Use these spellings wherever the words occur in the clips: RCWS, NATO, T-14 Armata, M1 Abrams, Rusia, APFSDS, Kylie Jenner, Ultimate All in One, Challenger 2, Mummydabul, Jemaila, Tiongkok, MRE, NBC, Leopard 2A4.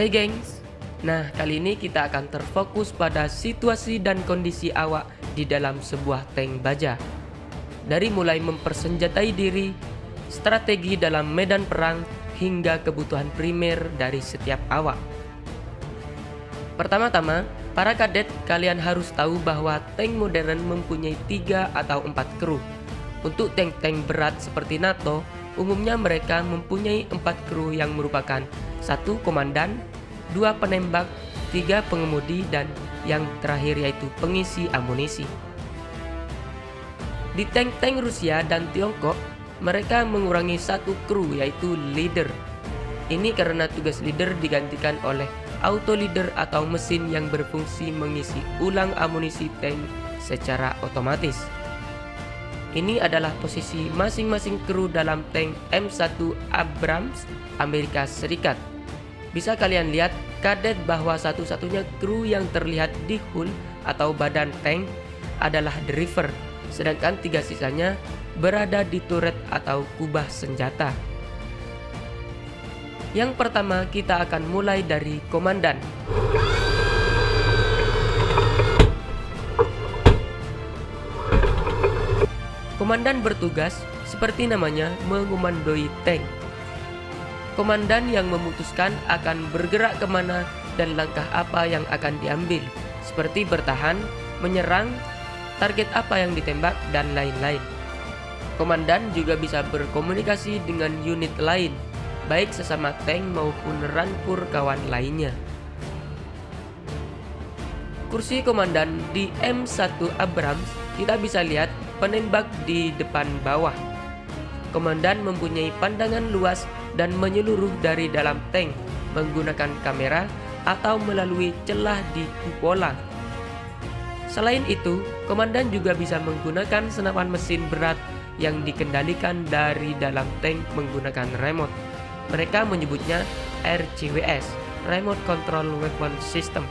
Hai gengs, nah kali ini kita akan terfokus pada situasi dan kondisi awak di dalam sebuah tank baja. Dari mulai mempersenjatai diri, strategi dalam medan perang, hingga kebutuhan primer dari setiap awak. Pertama-tama, para kadet, kalian harus tahu bahwa tank modern mempunyai 3 atau 4 kru. Untuk tank-tank berat seperti NATO, umumnya mereka mempunyai 4 kru yang merupakan 1 komandan, 2 penembak, 3 pengemudi, dan yang terakhir yaitu pengisi amunisi. Di tank-tank Rusia dan Tiongkok, mereka mengurangi 1 kru yaitu leader. Ini karena tugas leader digantikan oleh auto leader atau mesin yang berfungsi mengisi ulang amunisi tank secara otomatis. Ini adalah posisi masing-masing kru dalam tank M1 Abrams Amerika Serikat. Bisa kalian lihat kadet bahwa satu-satunya kru yang terlihat di hull atau badan tank adalah driver, sedangkan 3 sisanya berada di turret atau kubah senjata. Yang pertama, kita akan mulai dari komandan. Komandan bertugas, seperti namanya, mengomandoi tank. Komandan yang memutuskan akan bergerak kemana dan langkah apa yang akan diambil, seperti bertahan, menyerang, target apa yang ditembak, dan lain-lain. Komandan juga bisa berkomunikasi dengan unit lain, baik sesama tank maupun rampur kawan lainnya. Kursi komandan di M1 Abrams, kita bisa lihat penembak di depan bawah. Komandan mempunyai pandangan luas dan menyeluruh dari dalam tank menggunakan kamera atau melalui celah di kupola. Selain itu, komandan juga bisa menggunakan senapan mesin berat yang dikendalikan dari dalam tank menggunakan remote. Mereka menyebutnya RCWS, Remote Control Weapon System.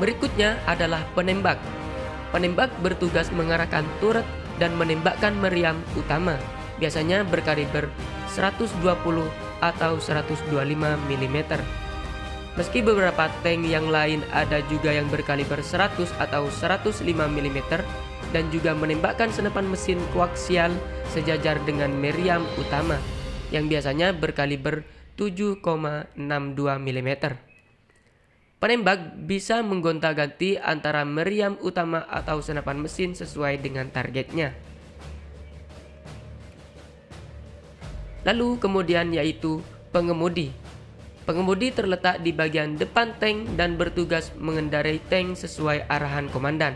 Berikutnya adalah penembak. Penembak bertugas mengarahkan turret dan menembakkan meriam utama, biasanya berkaliber 120 atau 125 mm. Meski beberapa tank yang lain ada juga yang berkaliber 100 atau 105 mm dan juga menembakkan senapan mesin koaksial sejajar dengan meriam utama yang biasanya berkaliber 7,62 mm. Penembak bisa menggonta-ganti antara meriam utama atau senapan mesin sesuai dengan targetnya. Lalu kemudian yaitu pengemudi. Pengemudi terletak di bagian depan tank dan bertugas mengendarai tank sesuai arahan komandan.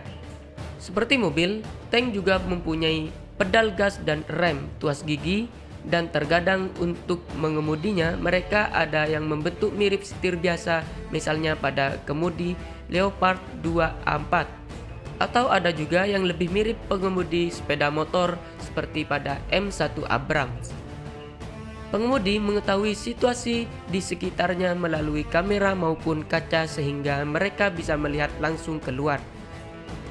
Seperti mobil, tank juga mempunyai pedal gas dan rem, tuas gigi, dan terkadang untuk mengemudinya mereka ada yang membentuk mirip setir biasa, misalnya pada kemudi Leopard 2A4, atau ada juga yang lebih mirip pengemudi sepeda motor seperti pada M1 Abrams. Pengemudi mengetahui situasi di sekitarnya melalui kamera maupun kaca sehingga mereka bisa melihat langsung keluar.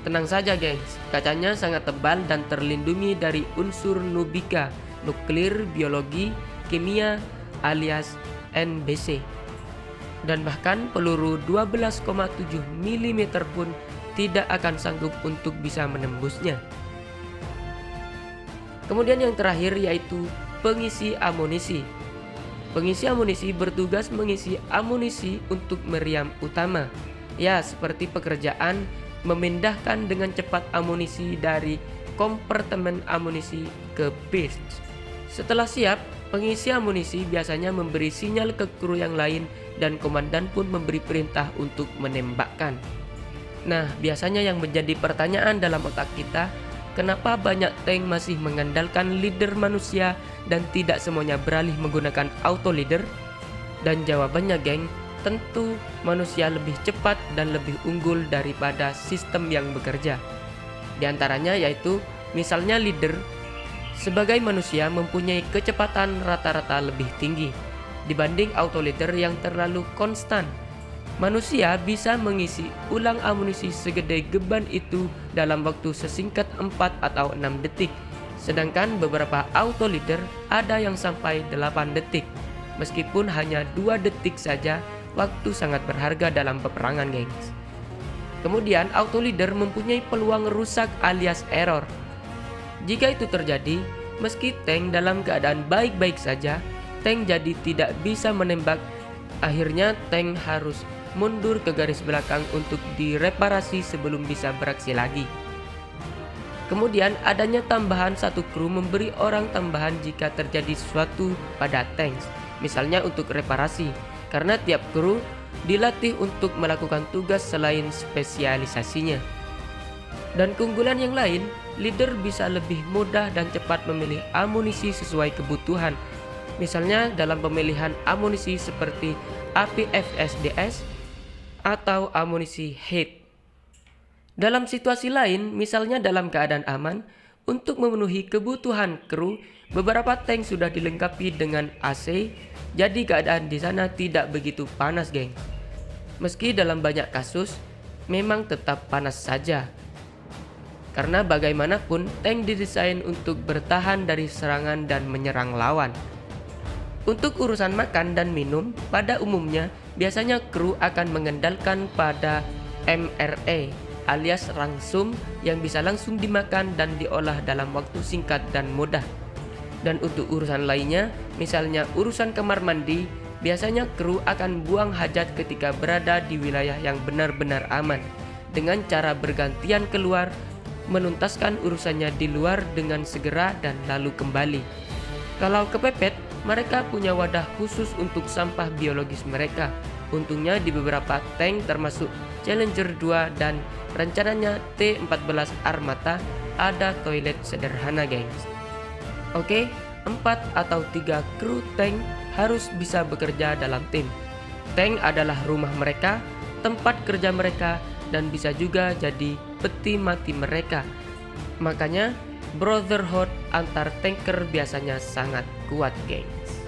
Tenang saja gengs, kacanya sangat tebal dan terlindungi dari unsur nubika, nuklir, biologi, kimia alias NBC, dan bahkan peluru 12,7 mm pun tidak akan sanggup untuk bisa menembusnya. Kemudian yang terakhir yaitu pengisi amunisi. Pengisi amunisi bertugas mengisi amunisi untuk meriam utama, ya seperti pekerjaan memindahkan dengan cepat amunisi dari kompartemen amunisi ke burst. Setelah siap, pengisi amunisi biasanya memberi sinyal ke kru yang lain dan komandan pun memberi perintah untuk menembakkan. Nah, biasanya yang menjadi pertanyaan dalam otak kita, kenapa banyak tank masih mengandalkan leader manusia dan tidak semuanya beralih menggunakan auto leader? Dan jawabannya geng, tentu manusia lebih cepat dan lebih unggul daripada sistem yang bekerja. Di antaranya yaitu misalnya leader sebagai manusia mempunyai kecepatan rata-rata lebih tinggi dibanding auto leader yang terlalu konstan. Manusia bisa mengisi ulang amunisi segede geban itu dalam waktu sesingkat 4 atau 6 detik. Sedangkan beberapa auto leader ada yang sampai 8 detik. Meskipun hanya 2 detik saja, waktu sangat berharga dalam peperangan, gengs. Kemudian, auto leader mempunyai peluang rusak alias error. Jika itu terjadi, meski tank dalam keadaan baik-baik saja, tank jadi tidak bisa menembak. Akhirnya tank harus mundur ke garis belakang untuk direparasi sebelum bisa beraksi lagi. Kemudian adanya tambahan satu kru memberi orang tambahan jika terjadi sesuatu pada tank, misalnya untuk reparasi, karena tiap kru dilatih untuk melakukan tugas selain spesialisasinya. Dan keunggulan yang lain, leader bisa lebih mudah dan cepat memilih amunisi sesuai kebutuhan. Misalnya dalam pemilihan amunisi seperti APFSDS atau amunisi HIT. Dalam situasi lain, misalnya dalam keadaan aman, untuk memenuhi kebutuhan kru, beberapa tank sudah dilengkapi dengan AC, jadi keadaan di sana tidak begitu panas, geng. Meski dalam banyak kasus, memang tetap panas saja. Karena bagaimanapun, tank didesain untuk bertahan dari serangan dan menyerang lawan. Untuk urusan makan dan minum, pada umumnya, biasanya kru akan mengandalkan pada MRE, alias rangsum yang bisa langsung dimakan dan diolah dalam waktu singkat dan mudah. Dan untuk urusan lainnya, misalnya urusan kamar mandi, biasanya kru akan buang hajat ketika berada di wilayah yang benar-benar aman, dengan cara bergantian keluar, menuntaskan urusannya di luar dengan segera dan lalu kembali. Kalau kepepet, mereka punya wadah khusus untuk sampah biologis mereka. Untungnya di beberapa tank termasuk Challenger 2 dan rencananya T-14 Armata ada toilet sederhana, gengs. Oke, 4 atau 3 kru tank harus bisa bekerja dalam tim. Tank adalah rumah mereka, tempat kerja mereka, dan bisa juga jadi peti mati mereka. Makanya brotherhood antar tanker biasanya sangat kuat, gengs.